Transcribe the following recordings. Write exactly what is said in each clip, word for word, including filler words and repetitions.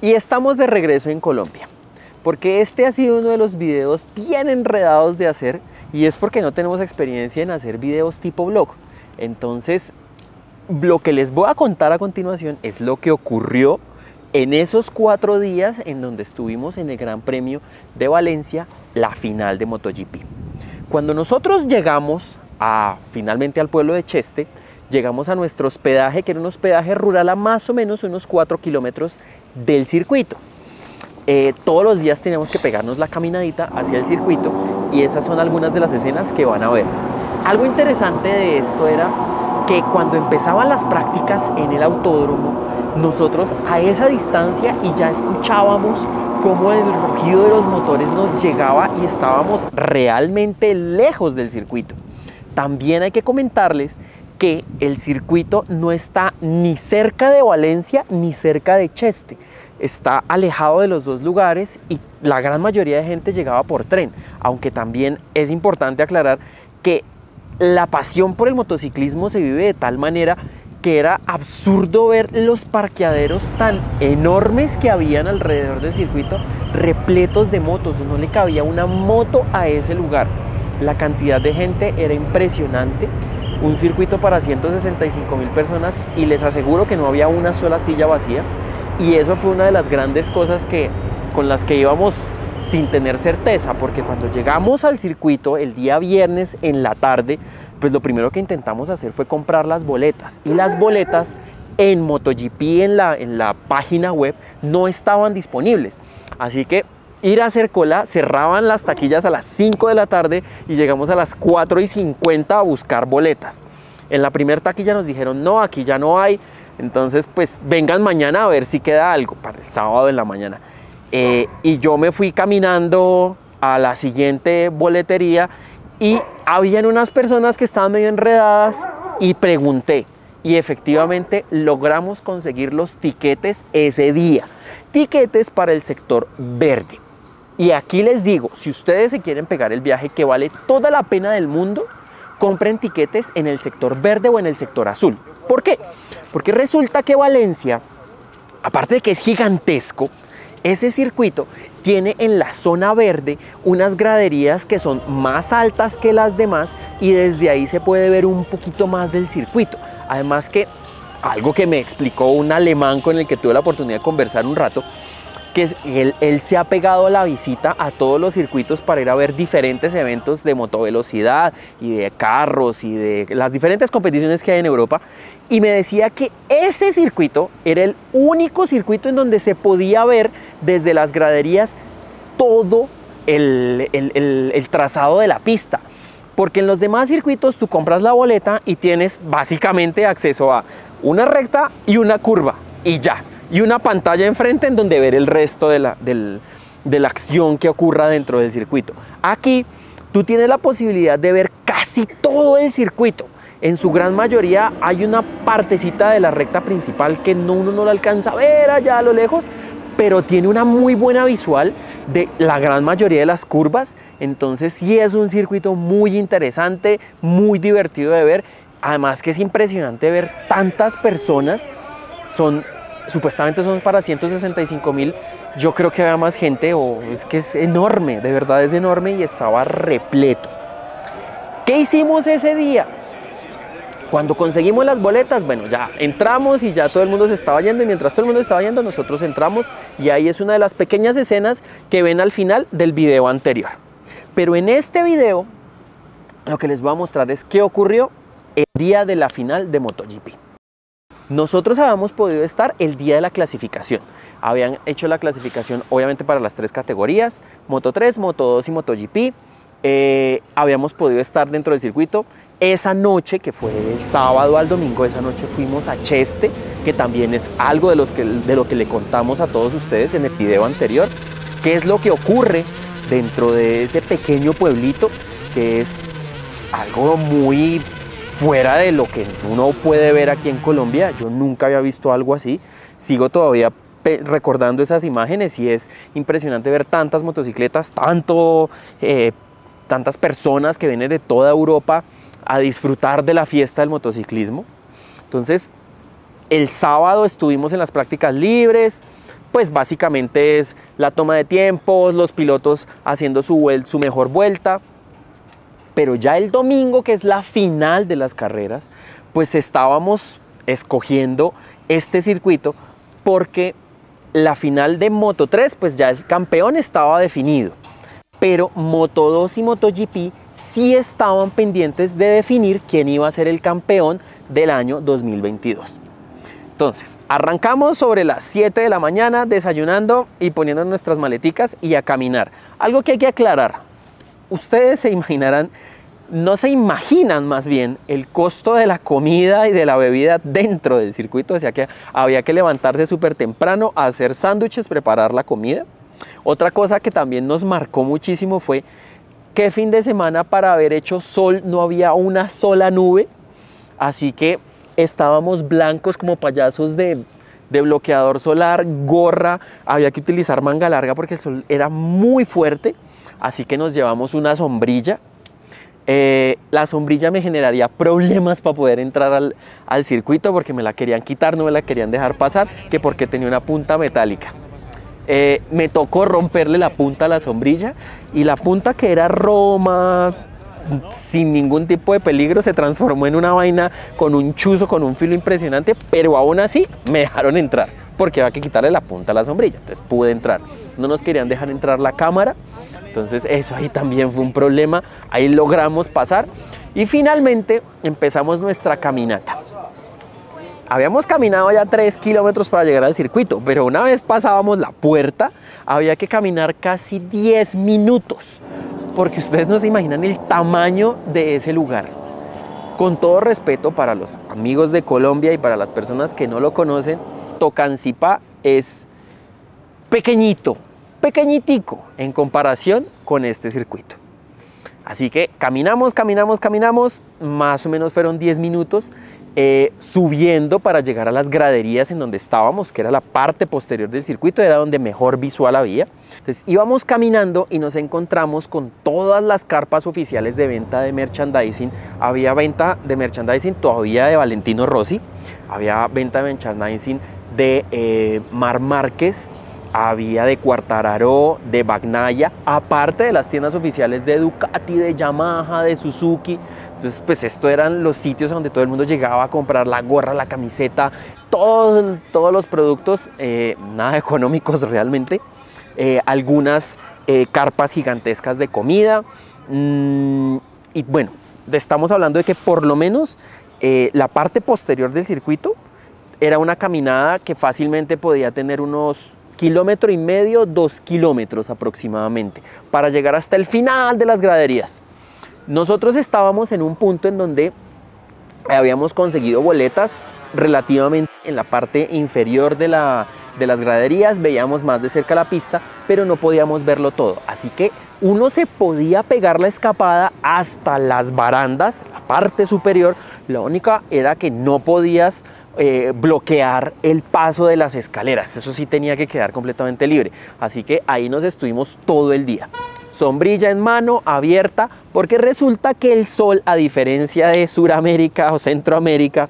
Y estamos de regreso en Colombia, porque este ha sido uno de los videos bien enredados de hacer, y es porque no tenemos experiencia en hacer videos tipo blog. Entonces, lo que les voy a contar a continuación es lo que ocurrió en esos cuatro días en donde estuvimos en el Gran Premio de Valencia, la final de MotoGP. Cuando nosotros llegamos a, finalmente al pueblo de Cheste, llegamos a nuestro hospedaje, que era un hospedaje rural a más o menos unos cuatro kilómetros del circuito. Eh, todos los días teníamos que pegarnos la caminadita hacia el circuito, y esas son algunas de las escenas que van a ver. Algo interesante de esto era que cuando empezaban las prácticas en el autódromo, nosotros a esa distancia y ya escuchábamos cómo el rugido de los motores nos llegaba, y estábamos realmente lejos del circuito. También hay que comentarles que el circuito no está ni cerca de Valencia ni cerca de Cheste. Está alejado de los dos lugares, y la gran mayoría de gente llegaba por tren, aunque también es importante aclarar que la pasión por el motociclismo se vive de tal manera que era absurdo ver los parqueaderos tan enormes que habían alrededor del circuito, repletos de motos. No le cabía una moto a ese lugar. La cantidad de gente era impresionante. Un circuito para ciento sesenta y cinco mil personas, y les aseguro que no había una sola silla vacía. Y eso fue una de las grandes cosas que, con las que íbamos sin tener certeza, porque cuando llegamos al circuito el día viernes en la tarde, pues lo primero que intentamos hacer fue comprar las boletas, y las boletas en MotoGP, en la, en la página web, no estaban disponibles. Así que ir a hacer cola, cerraban las taquillas a las cinco de la tarde y llegamos a las cuatro y cincuenta a buscar boletas. En la primera taquilla nos dijeron, no, aquí ya no hay. Entonces, pues vengan mañana a ver si queda algo para el sábado en la mañana. Eh, y yo me fui caminando a la siguiente boletería, y habían unas personas que estaban medio enredadas, y pregunté. Y efectivamente logramos conseguir los tiquetes ese día. Tiquetes para el sector verde. Y aquí les digo, si ustedes se quieren pegar el viaje que vale toda la pena del mundo, compren tiquetes en el sector verde o en el sector azul. ¿Por qué? Porque resulta que Valencia, aparte de que es gigantesco, ese circuito tiene en la zona verde unas graderías que son más altas que las demás, y desde ahí se puede ver un poquito más del circuito. Además que, algo que me explicó un alemán con el que tuve la oportunidad de conversar un rato, que él, él se ha pegado a la visita a todos los circuitos para ir a ver diferentes eventos de motovelocidad y de carros y de las diferentes competiciones que hay en Europa, y me decía que ese circuito era el único circuito en donde se podía ver desde las graderías todo el, el, el, el trazado de la pista, porque en los demás circuitos tú compras la boleta y tienes básicamente acceso a una recta y una curva y ya, y una pantalla enfrente en donde ver el resto de la, del, de la acción que ocurra dentro del circuito. Aquí tú tienes la posibilidad de ver casi todo el circuito. En su gran mayoría hay una partecita de la recta principal que no, uno no la alcanza a ver allá a lo lejos, pero tiene una muy buena visual de la gran mayoría de las curvas. Entonces sí es un circuito muy interesante, muy divertido de ver. Además que es impresionante ver tantas personas. Son... Supuestamente son para ciento sesenta y cinco mil, yo creo que había más gente, o es que es enorme, de verdad es enorme, y estaba repleto. ¿Qué hicimos ese día? Cuando conseguimos las boletas, bueno, ya entramos y ya todo el mundo se estaba yendo, y mientras todo el mundo estaba yendo, nosotros entramos, y ahí es una de las pequeñas escenas que ven al final del video anterior. Pero en este video, lo que les voy a mostrar es qué ocurrió el día de la final de MotoGP. Nosotros habíamos podido estar el día de la clasificación. Habían hecho la clasificación obviamente para las tres categorías, Moto tres, Moto dos y MotoGP. Eh, habíamos podido estar dentro del circuito. Esa noche, que fue del sábado al domingo, esa noche fuimos a Cheste, que también es algo de, los que, de lo que le contamos a todos ustedes en el video anterior. ¿Qué es lo que ocurre dentro de ese pequeño pueblito? Que es algo muy... fuera de lo que uno puede ver aquí en Colombia. Yo nunca había visto algo así. Sigo todavía recordando esas imágenes, y es impresionante ver tantas motocicletas, tanto, eh, tantas personas que vienen de toda Europa a disfrutar de la fiesta del motociclismo. Entonces, el sábado estuvimos en las prácticas libres, pues básicamente es la toma de tiempos, los pilotos haciendo su, su mejor vuelta. Pero ya el domingo, que es la final de las carreras, pues estábamos escogiendo este circuito porque la final de moto tres, pues ya el campeón estaba definido. Pero moto dos y MotoGP sí estaban pendientes de definir quién iba a ser el campeón del año dos mil veintidós. Entonces, arrancamos sobre las siete de la mañana, desayunando y poniendo nuestras maleticas y a caminar. Algo que hay que aclarar. Ustedes se imaginarán, no se imaginan más bien el costo de la comida y de la bebida dentro del circuito. O sea que había que levantarse súper temprano a hacer sándwiches, preparar la comida. Otra cosa que también nos marcó muchísimo fue que fin de semana para haber hecho sol no había una sola nube. Así que estábamos blancos como payasos de, de bloqueador solar, gorra. Había que utilizar manga larga porque el sol era muy fuerte. Así que nos llevamos una sombrilla. Eh, la sombrilla me generaría problemas para poder entrar al, al circuito porque me la querían quitar, no me la querían dejar pasar, que porque tenía una punta metálica. Eh, me tocó romperle la punta a la sombrilla y la punta, que era Roma, sin ningún tipo de peligro, se transformó en una vaina con un chuzo, con un filo impresionante, pero aún así me dejaron entrar porque había que quitarle la punta a la sombrilla, entonces pude entrar. No nos querían dejar entrar la cámara. Entonces eso ahí también fue un problema, ahí logramos pasar y finalmente empezamos nuestra caminata. Habíamos caminado ya tres kilómetros para llegar al circuito, pero una vez pasábamos la puerta había que caminar casi diez minutos, porque ustedes no se imaginan el tamaño de ese lugar. Con todo respeto para los amigos de Colombia y para las personas que no lo conocen, Tocancipá es pequeñito, pequeñitico en comparación con este circuito. Así que caminamos, caminamos, caminamos, más o menos fueron diez minutos eh, subiendo para llegar a las graderías en donde estábamos, que era la parte posterior del circuito, era donde mejor visual había. Entonces íbamos caminando y nos encontramos con todas las carpas oficiales de venta de merchandising. Había venta de merchandising todavía de Valentino Rossi, había venta de merchandising de eh, Marc Márquez, había de Quartararo, de Bagnaia, aparte de las tiendas oficiales de Ducati, de Yamaha, de Suzuki. Entonces pues estos eran los sitios donde todo el mundo llegaba a comprar la gorra, la camiseta, todos, todos los productos, eh, nada económicos realmente, eh, algunas eh, carpas gigantescas de comida. Mm, y bueno, estamos hablando de que por lo menos eh, la parte posterior del circuito era una caminada que fácilmente podía tener unos kilómetro y medio, dos kilómetros aproximadamente, para llegar hasta el final de las graderías. Nosotros estábamos en un punto en donde habíamos conseguido boletas relativamente en la parte inferior de, la, de las graderías, veíamos más de cerca la pista, pero no podíamos verlo todo, así que uno se podía pegar la escapada hasta las barandas, la parte superior. La única era que no podías Eh, bloquear el paso de las escaleras, eso sí tenía que quedar completamente libre, así que ahí nos estuvimos todo el día, sombrilla en mano, abierta, porque resulta que el sol, a diferencia de Suramérica o Centroamérica,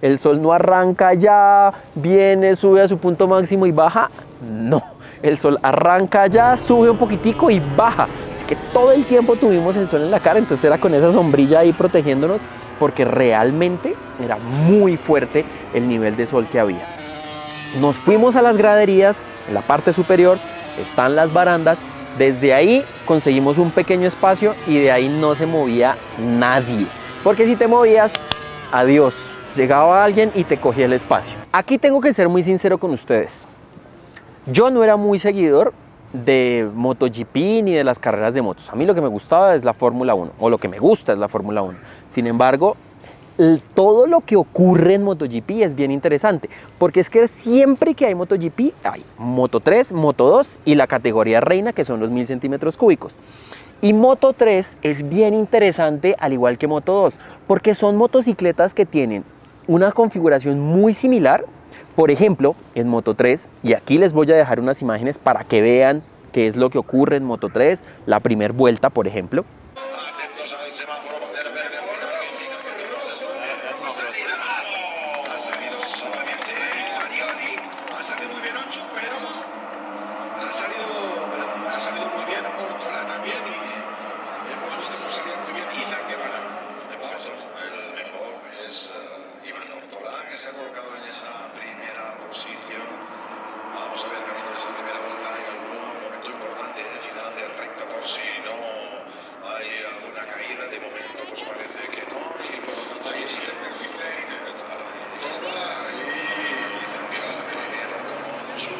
el sol no arranca ya, viene, sube a su punto máximo y baja. No, el sol arranca ya, sube un poquitico y baja, así que todo el tiempo tuvimos el sol en la cara, entonces era con esa sombrilla ahí protegiéndonos, porque realmente era muy fuerte el nivel de sol que había. Nos fuimos a las graderías, en la parte superior están las barandas, desde ahí conseguimos un pequeño espacio y de ahí no se movía nadie, porque si te movías, adiós, llegaba alguien y te cogía el espacio. Aquí tengo que ser muy sincero con ustedes, yo no era muy seguidor de MotoGP ni de las carreras de motos. A mí lo que me gustaba es la Fórmula uno, o lo que me gusta es la Fórmula uno. Sin embargo, el, todo lo que ocurre en MotoGP es bien interesante, porque es que siempre que hay MotoGP hay Moto tres, Moto dos y la categoría reina, que son los mil centímetros cúbicos. Y Moto tres es bien interesante, al igual que Moto dos, porque son motocicletas que tienen una configuración muy similar. Por ejemplo, en Moto tres, y aquí les voy a dejar unas imágenes para que vean qué es lo que ocurre en Moto tres, la primera vuelta, por ejemplo.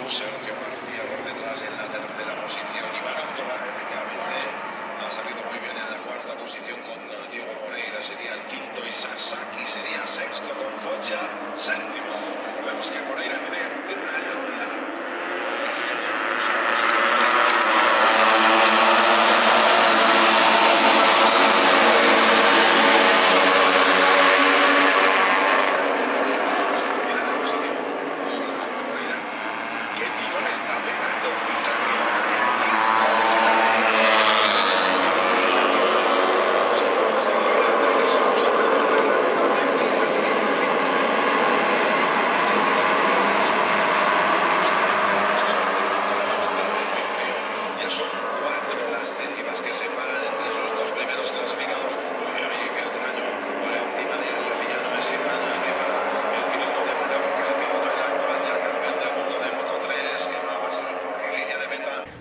Sergio García por detrás en la tercera posición. Iván Altola efectivamente ha salido muy bien en la cuarta posición con Diego Moreira, sería el quinto, y Sasaki sería sexto con Foggia séptimo. Recordemos que Moreira tiene un año de la...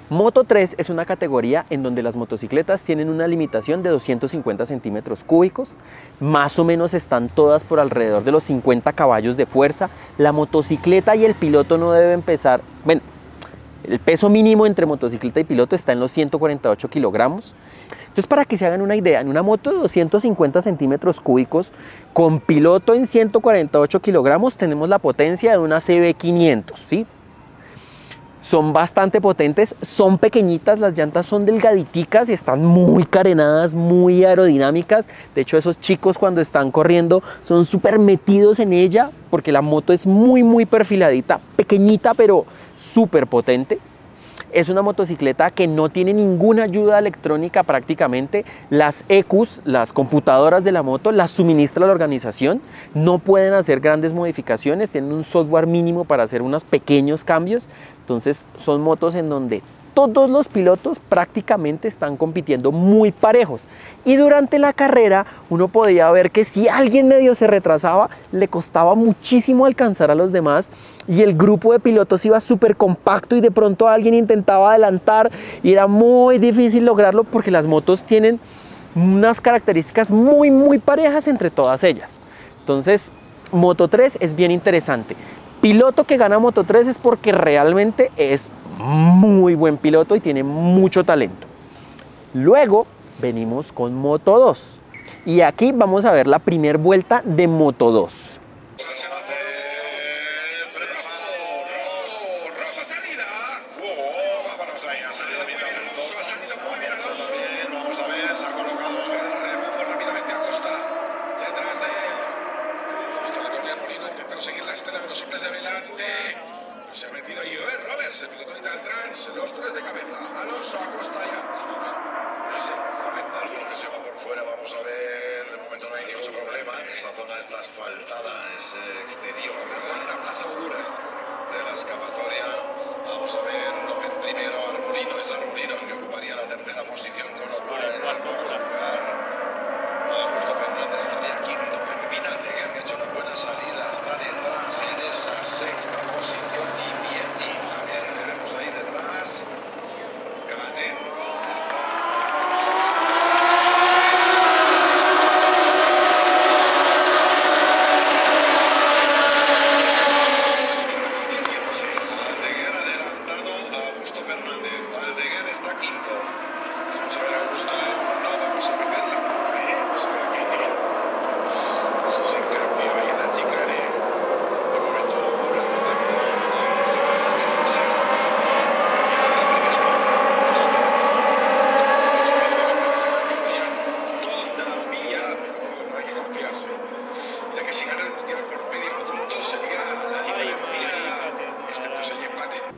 Moto tres es una categoría en donde las motocicletas tienen una limitación de doscientos cincuenta centímetros cúbicos, más o menos están todas por alrededor de los cincuenta caballos de fuerza. La motocicleta y el piloto no deben pesar, bueno, el peso mínimo entre motocicleta y piloto está en los ciento cuarenta y ocho kilogramos. Entonces, para que se hagan una idea, en una moto de doscientos cincuenta centímetros cúbicos, con piloto en ciento cuarenta y ocho kilogramos, tenemos la potencia de una C B quinientos, ¿sí? Son bastante potentes, son pequeñitas, las llantas son delgaditicas y están muy carenadas, muy aerodinámicas. De hecho, esos chicos cuando están corriendo son súper metidos en ella porque la moto es muy, muy perfiladita, pequeñita pero súper potente. Es una motocicleta que no tiene ninguna ayuda electrónica prácticamente. Las E Qs, las computadoras de la moto, las suministra la organización. No pueden hacer grandes modificaciones, tienen un software mínimo para hacer unos pequeños cambios. Entonces son motos en donde todos los pilotos prácticamente están compitiendo muy parejos. Y durante la carrera uno podía ver que si alguien medio se retrasaba, le costaba muchísimo alcanzar a los demás y el grupo de pilotos iba súper compacto y de pronto alguien intentaba adelantar y era muy difícil lograrlo porque las motos tienen unas características muy muy parejas entre todas ellas. Entonces Moto tres es bien interesante. Piloto que gana Moto tres es porque realmente es muy buen piloto y tiene mucho talento. Luego venimos con Moto dos y aquí vamos a ver la primera vuelta de Moto dos.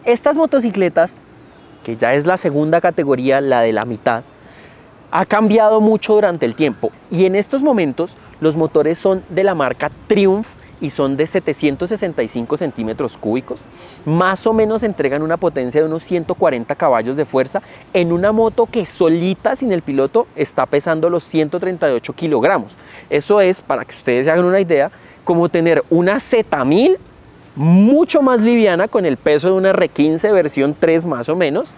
Estas motocicletas, que ya es la segunda categoría, la de la mitad, ha cambiado mucho durante el tiempo y en estos momentos los motores son de la marca Triumph y son de setecientos sesenta y cinco centímetros cúbicos, más o menos entregan una potencia de unos ciento cuarenta caballos de fuerza en una moto que solita sin el piloto está pesando los ciento treinta y ocho kilogramos. Eso es, para que ustedes se hagan una idea, como tener una Z mil mucho más liviana, con el peso de una R quince versión tres más o menos,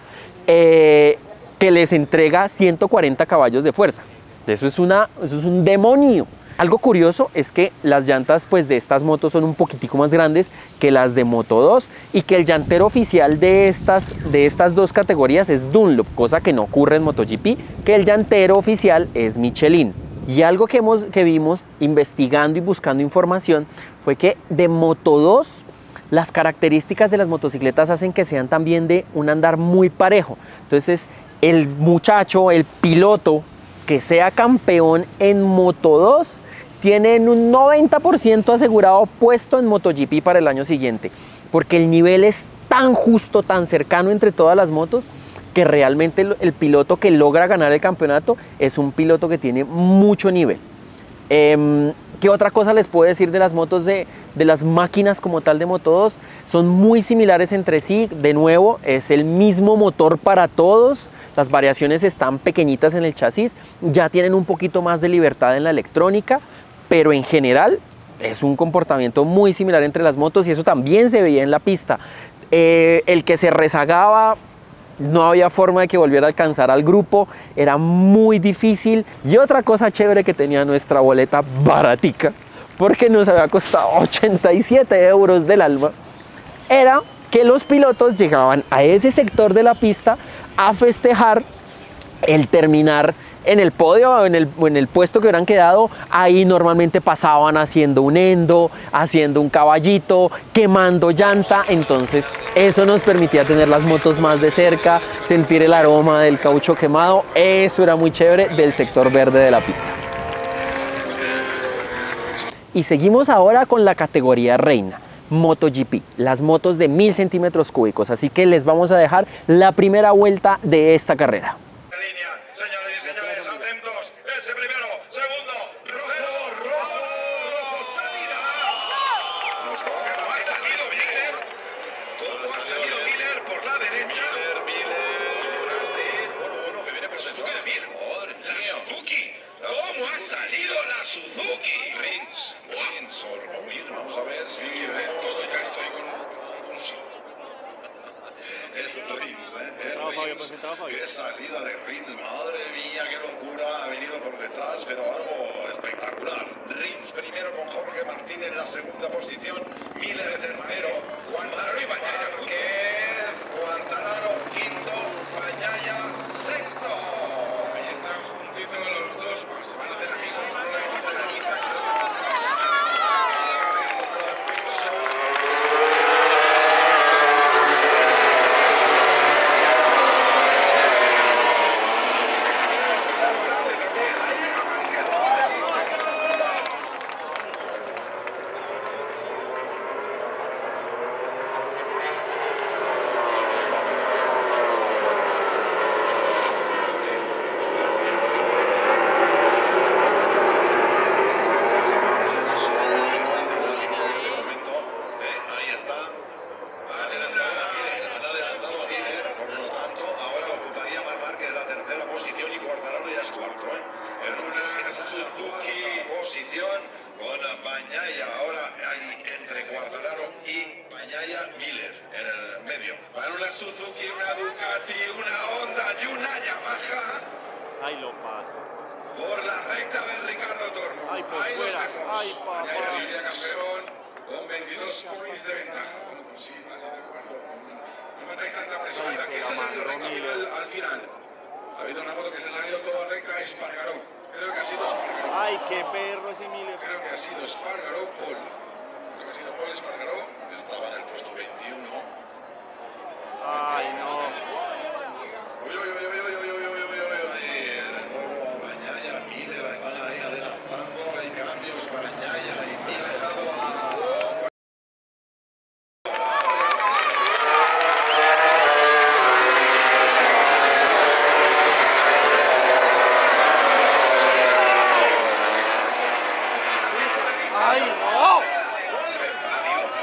eh, que les entrega ciento cuarenta caballos de fuerza. Eso es, una, eso es un demonio. Algo curioso es que las llantas pues de estas motos son un poquitico más grandes que las de moto dos y que el llantero oficial de estas, de estas dos categorías es Dunlop, cosa que no ocurre en MotoGP, que el llantero oficial es Michelin. Y algo que, hemos, que vimos investigando y buscando información fue que de moto dos las características de las motocicletas hacen que sean también de un andar muy parejo. Entonces el muchacho, el piloto que sea campeón en moto dos tienen un noventa por ciento asegurado puesto en MotoGP para el año siguiente, porque el nivel es tan justo, tan cercano entre todas las motos, que realmente el, el piloto que logra ganar el campeonato es un piloto que tiene mucho nivel. Eh, ¿Qué otra cosa les puedo decir de las motos, de, de las máquinas como tal de moto dos? Son muy similares entre sí, de nuevo, es el mismo motor para todos. Las variaciones están pequeñitas en el chasis, ya tienen un poquito más de libertad en la electrónica, pero en general es un comportamiento muy similar entre las motos y eso también se veía en la pista. Eh, el que se rezagaba, no había forma de que volviera a alcanzar al grupo, era muy difícil. Y otra cosa chévere que tenía nuestra boleta baratica, porque nos había costado ochenta y siete euros del alma, era que los pilotos llegaban a ese sector de la pista a festejar el terminar en el podio o en el, en el puesto que hubieran quedado. Ahí normalmente pasaban haciendo un endo, haciendo un caballito, quemando llanta. Entonces eso nos permitía tener las motos más de cerca, sentir el aroma del caucho quemado. Eso era muy chévere del sector verde de la pista. Y seguimos ahora con la categoría reina, MotoGP, las motos de mil centímetros cúbicos, así que les vamos a dejar la primera vuelta de esta carrera.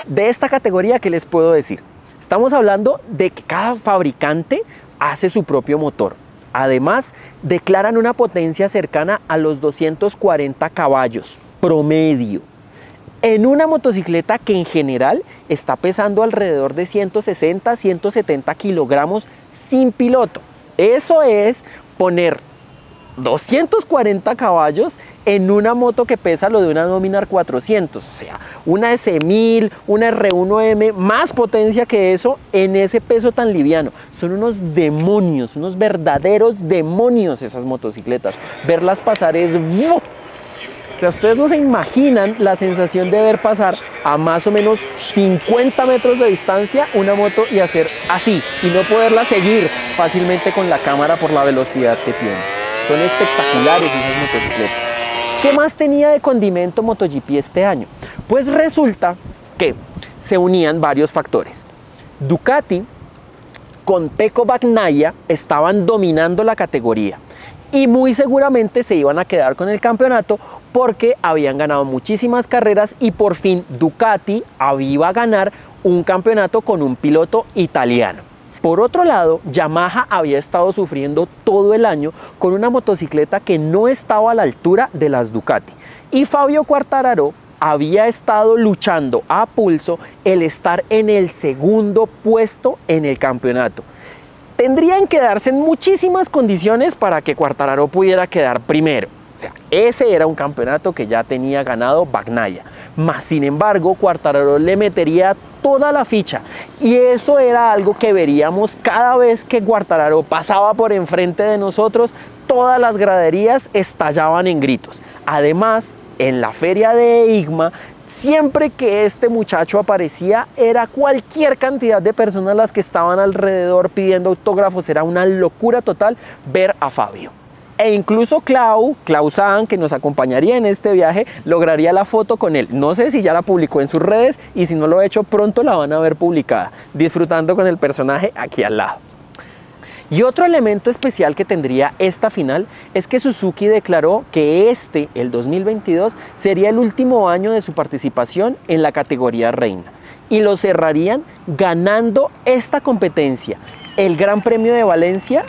De esta categoría, ¿qué les puedo decir? Estamos hablando de que cada fabricante hace su propio motor. Además, declaran una potencia cercana a los doscientos cuarenta caballos promedio. En una motocicleta que en general está pesando alrededor de ciento sesenta, ciento setenta kilogramos sin piloto. Eso es poner doscientos cuarenta caballos en una moto que pesa lo de una Dominar cuatrocientos, o sea, una S mil, una R uno M, más potencia que eso en ese peso tan liviano. Son unos demonios, unos verdaderos demonios esas motocicletas. Verlas pasar es... ¡buah! O sea, ustedes no se imaginan la sensación de ver pasar a más o menos cincuenta metros de distancia una moto y hacer así, y no poderla seguir fácilmente con la cámara por la velocidad que tiene. Son espectaculares esas motocicletas. ¿Qué más tenía de condimento MotoGP este año? Pues resulta que se unían varios factores. Ducati con Pecco Bagnaia estaban dominando la categoría y muy seguramente se iban a quedar con el campeonato, porque habían ganado muchísimas carreras y por fin Ducati iba a ganar un campeonato con un piloto italiano. Por otro lado, Yamaha había estado sufriendo todo el año con una motocicleta que no estaba a la altura de las Ducati, y Fabio Quartararo había estado luchando a pulso el estar en el segundo puesto en el campeonato. Tendrían que darse en muchísimas condiciones para que Quartararo pudiera quedar primero. O sea, ese era un campeonato que ya tenía ganado Bagnaia. Mas, sin embargo, Quartararo le metería toda la ficha. Y eso era algo que veríamos cada vez que Quartararo pasaba por enfrente de nosotros. Todas las graderías estallaban en gritos. Además, en la feria de EICMA, siempre que este muchacho aparecía, era cualquier cantidad de personas las que estaban alrededor pidiendo autógrafos. Era una locura total ver a Fabio. E incluso Clau, Clau San, que nos acompañaría en este viaje, lograría la foto con él. No sé si ya la publicó en sus redes, y si no lo ha hecho, pronto la van a ver publicada, disfrutando con el personaje aquí al lado. Y otro elemento especial que tendría esta final es que Suzuki declaró que este, el dos mil veintidós, sería el último año de su participación en la categoría reina. Y lo cerrarían ganando esta competencia, el Gran Premio de Valencia,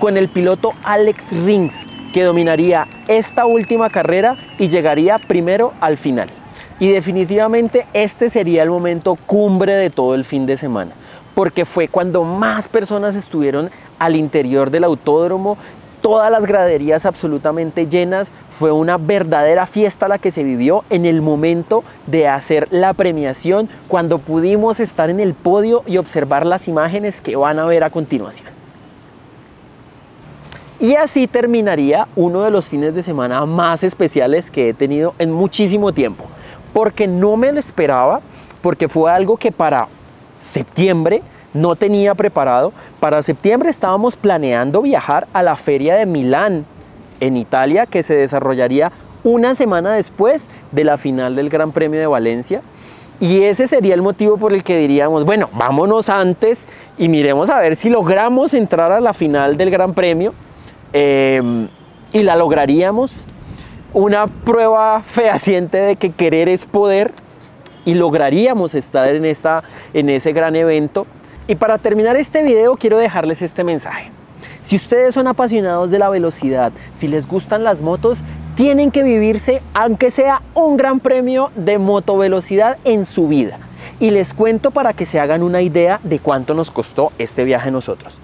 con el piloto Alex Rins, que dominaría esta última carrera y llegaría primero al final. Y definitivamente este sería el momento cumbre de todo el fin de semana, porque fue cuando más personas estuvieron al interior del autódromo, todas las graderías absolutamente llenas. Fue una verdadera fiesta la que se vivió en el momento de hacer la premiación, cuando pudimos estar en el podio y observar las imágenes que van a ver a continuación. Y así terminaría uno de los fines de semana más especiales que he tenido en muchísimo tiempo, porque no me lo esperaba, porque fue algo que para septiembre no tenía preparado. Para septiembre estábamos planeando viajar a la feria de Milán, en Italia, que se desarrollaría una semana después de la final del Gran Premio de Valencia. Y ese sería el motivo por el que diríamos, bueno, vámonos antes y miremos a ver si logramos entrar a la final del Gran Premio. Eh, y la lograríamos, una prueba fehaciente de que querer es poder, y lograríamos estar en, esta, en ese gran evento. Y para terminar este video quiero dejarles este mensaje: si ustedes son apasionados de la velocidad, si les gustan las motos, tienen que vivirse aunque sea un gran premio de motovelocidad en su vida. Y les cuento para que se hagan una idea de cuánto nos costó este viaje a nosotros.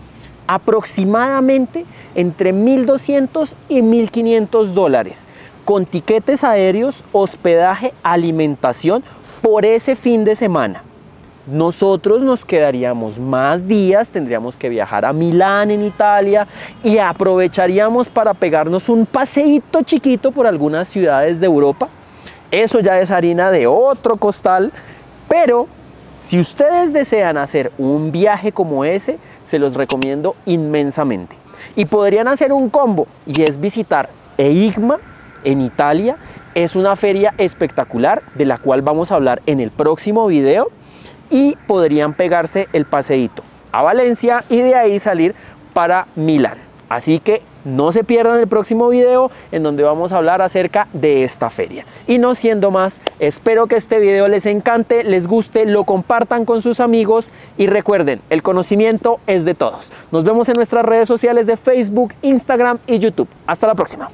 Aproximadamente entre mil doscientos y mil quinientos dólares, con tiquetes aéreos, hospedaje, alimentación por ese fin de semana. Nosotros nos quedaríamos más días, tendríamos que viajar a Milán en Italia y aprovecharíamos para pegarnos un paseíto chiquito por algunas ciudades de Europa. Eso ya es harina de otro costal, pero si ustedes desean hacer un viaje como ese, se los recomiendo inmensamente. Y podrían hacer un combo, y es visitar EICMA en Italia. Es una feria espectacular de la cual vamos a hablar en el próximo video, y podrían pegarse el paseíto a Valencia y de ahí salir para Milán. Así que no se pierdan el próximo video, en donde vamos a hablar acerca de esta feria. Y no siendo más, espero que este video les encante, les guste, lo compartan con sus amigos, y recuerden, el conocimiento es de todos. Nos vemos en nuestras redes sociales de Facebook, Instagram y YouTube. Hasta la próxima.